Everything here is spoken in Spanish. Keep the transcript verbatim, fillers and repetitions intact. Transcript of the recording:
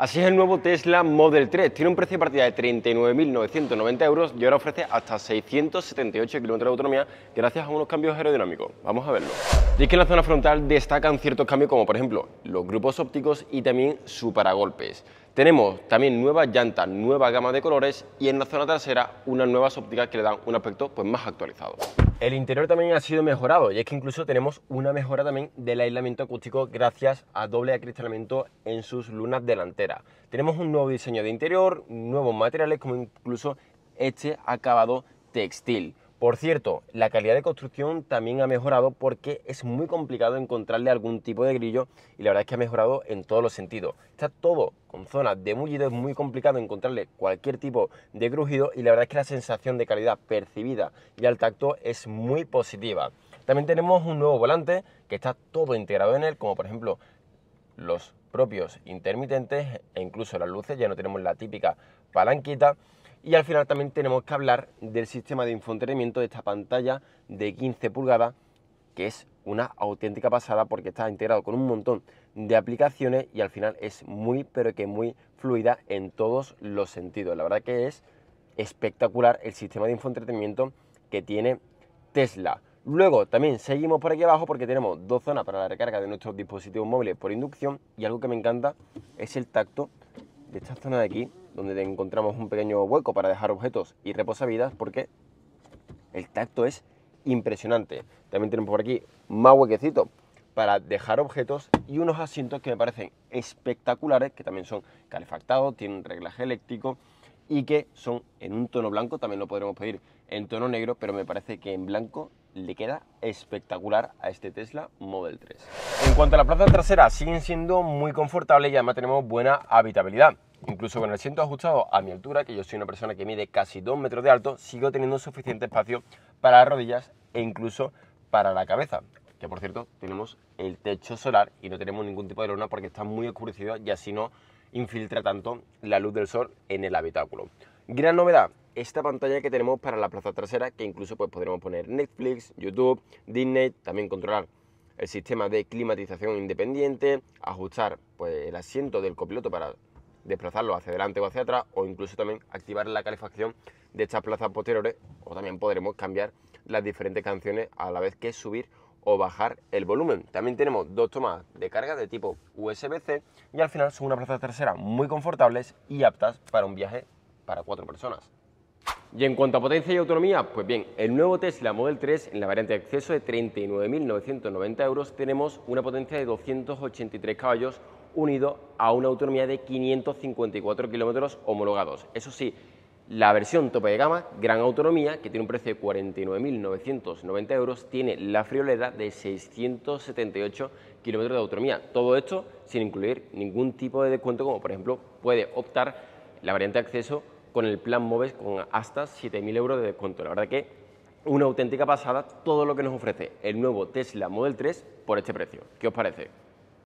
Así es el nuevo Tesla Model tres, tiene un precio de partida de treinta y nueve mil novecientos noventa euros y ahora ofrece hasta seiscientos setenta y ocho kilómetros de autonomía gracias a unos cambios aerodinámicos. Vamos a verlo. Y es que en la zona frontal destacan ciertos cambios como por ejemplo los grupos ópticos y también su paragolpes. Tenemos también nuevas llantas, nueva gama de colores y en la zona trasera unas nuevas ópticas que le dan un aspecto pues más actualizado. El interior también ha sido mejorado y es que incluso tenemos una mejora también del aislamiento acústico gracias a doble acristalamiento en sus lunas delanteras. Tenemos un nuevo diseño de interior, nuevos materiales como incluso este acabado textil. Por cierto, la calidad de construcción también ha mejorado porque es muy complicado encontrarle algún tipo de grillo y la verdad es que ha mejorado en todos los sentidos. Está todo con zonas de mullido, es muy complicado encontrarle cualquier tipo de crujido y la verdad es que la sensación de calidad percibida y al tacto es muy positiva. También tenemos un nuevo volante que está todo integrado en él, como por ejemplo los propios intermitentes e incluso las luces, ya no tenemos la típica palanquita. Y al final también tenemos que hablar del sistema de infoentretenimiento de esta pantalla de quince pulgadas, que es una auténtica pasada porque está integrado con un montón de aplicaciones y al final es muy, pero que muy fluida en todos los sentidos. La verdad que es espectacular el sistema de infoentretenimiento que tiene Tesla. Luego también seguimos por aquí abajo porque tenemos dos zonas para la recarga de nuestros dispositivos móviles por inducción y algo que me encanta es el tacto de esta zona de aquí, donde encontramos un pequeño hueco para dejar objetos y reposavidas porque el tacto es impresionante. También tenemos por aquí más huequecitos para dejar objetos y unos asientos que me parecen espectaculares, que también son calefactados, tienen reglaje eléctrico y que son en un tono blanco. También lo podremos pedir en tono negro, pero me parece que en blanco le queda espectacular a este Tesla Model tres. En cuanto a la plaza trasera, siguen siendo muy confortables y además tenemos buena habitabilidad. Incluso con el asiento ajustado a mi altura, que yo soy una persona que mide casi dos metros de alto, sigo teniendo suficiente espacio para las rodillas e incluso para la cabeza. Que por cierto, tenemos el techo solar y no tenemos ningún tipo de lona porque está muy oscurecido y así no infiltra tanto la luz del sol en el habitáculo. Gran novedad, esta pantalla que tenemos para la plaza trasera, que incluso pues podremos poner Netflix, YouTube, Disney, también controlar el sistema de climatización independiente, ajustar pues el asiento del copiloto para desplazarlo hacia adelante o hacia atrás, o incluso también activar la calefacción de estas plazas posteriores, o también podremos cambiar las diferentes canciones a la vez que subir o bajar el volumen. También tenemos dos tomas de carga de tipo U S B C y al final son unas plazas traseras muy confortables y aptas para un viaje para cuatro personas. Y en cuanto a potencia y autonomía, pues bien, el nuevo Tesla Model tres en la variante de acceso de treinta y nueve mil novecientos noventa euros tenemos una potencia de doscientos ochenta y tres caballos unido a una autonomía de quinientos cincuenta y cuatro kilómetros homologados. Eso sí, la versión tope de gama, gran autonomía, que tiene un precio de cuarenta y nueve mil novecientos noventa euros, tiene la friolera de seiscientos setenta y ocho kilómetros de autonomía. Todo esto sin incluir ningún tipo de descuento, como por ejemplo puede optar la variante de acceso con el plan MOVES con hasta siete mil euros de descuento. La verdad que una auténtica pasada todo lo que nos ofrece el nuevo Tesla Model tres por este precio. ¿Qué os parece?